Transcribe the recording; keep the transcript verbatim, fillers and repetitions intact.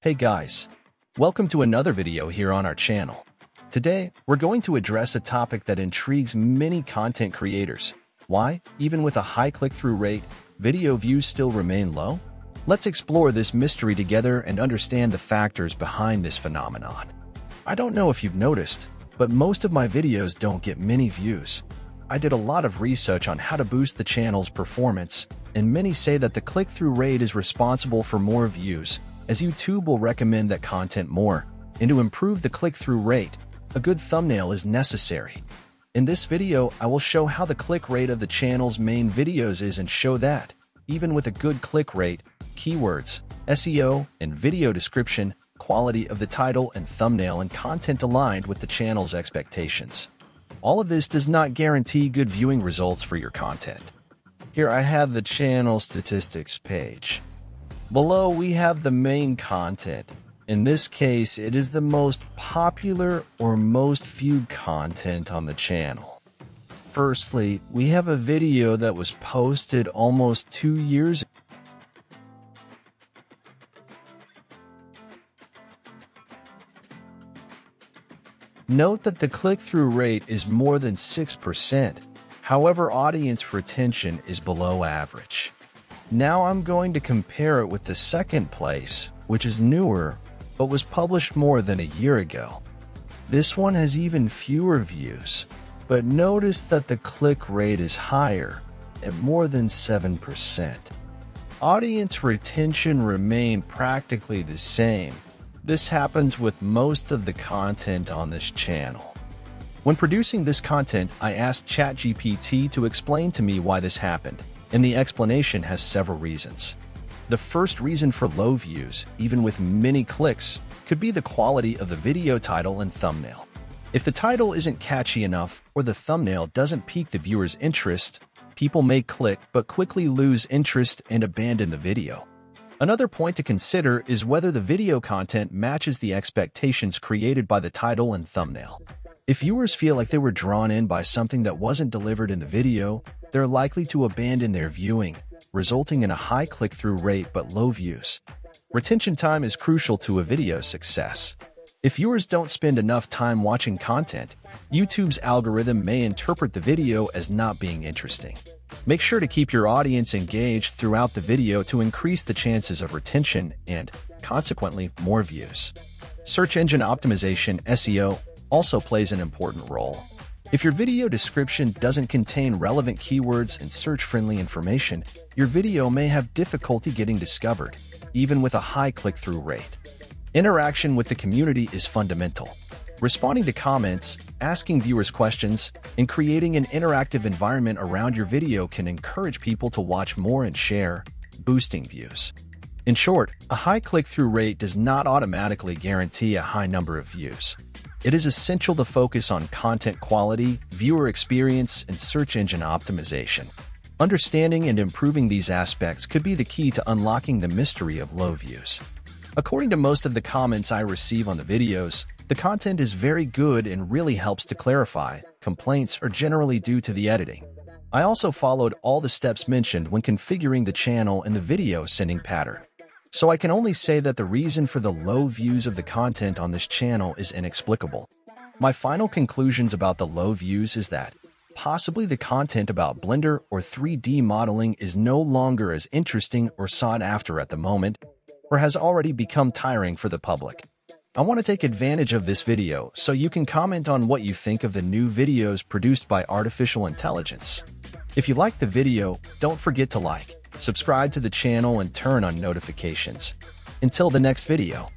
Hey guys, welcome to another video here on our channel. Today, we're going to address a topic that intrigues many content creators. Why, even with a high click-through rate, video views still remain low? Let's explore this mystery together and understand the factors behind this phenomenon. I don't know if you've noticed, but most of my videos don't get many views. I did a lot of research on how to boost the channel's performance, and many say that the click-through rate is responsible for more views, as YouTube will recommend that content more, and to improve the click-through rate, a good thumbnail is necessary. In this video, I will show how the click rate of the channel's main videos is and show that, even with a good click rate, keywords, S E O, and video description, quality of the title and thumbnail and content aligned with the channel's expectations. All of this does not guarantee good viewing results for your content. Here I have the channel statistics page. Below, we have the main content. In this case, it is the most popular or most viewed content on the channel. Firstly, we have a video that was posted almost two years ago. Note that the click-through rate is more than six percent. However, audience retention is below average. Now I'm going to compare it with the second place, which is newer, but was published more than a year ago. This one has even fewer views, but notice that the click rate is higher, at more than seven percent. Audience retention remained practically the same. This happens with most of the content on this channel. When producing this content, I asked ChatGPT to explain to me why this happened. And the explanation has several reasons. The first reason for low views, even with many clicks, could be the quality of the video title and thumbnail. If the title isn't catchy enough or the thumbnail doesn't pique the viewer's interest, people may click but quickly lose interest and abandon the video. Another point to consider is whether the video content matches the expectations created by the title and thumbnail. If viewers feel like they were drawn in by something that wasn't delivered in the video, they're likely to abandon their viewing, resulting in a high click-through rate but low views. Retention time is crucial to a video's success. If viewers don't spend enough time watching content, YouTube's algorithm may interpret the video as not being interesting. Make sure to keep your audience engaged throughout the video to increase the chances of retention and, consequently, more views. Search engine optimization, S E O, also plays an important role. If your video description doesn't contain relevant keywords and search-friendly information, your video may have difficulty getting discovered, even with a high click-through rate. Interaction with the community is fundamental. Responding to comments, asking viewers questions, and creating an interactive environment around your video can encourage people to watch more and share, boosting views. In short, a high click-through rate does not automatically guarantee a high number of views. It is essential to focus on content quality, viewer experience, and search engine optimization. Understanding and improving these aspects could be the key to unlocking the mystery of low views. According to most of the comments I receive on the videos, the content is very good and really helps to clarify. Complaints are generally due to the editing. I also followed all the steps mentioned when configuring the channel and the video sending pattern. So I can only say that the reason for the low views of the content on this channel is inexplicable. My final conclusions about the low views is that possibly the content about Blender or three D modeling is no longer as interesting or sought after at the moment, or has already become tiring for the public. I want to take advantage of this video so you can comment on what you think of the new videos produced by artificial intelligence. If you liked the video, don't forget to like, subscribe to the channel and turn on notifications. Until the next video.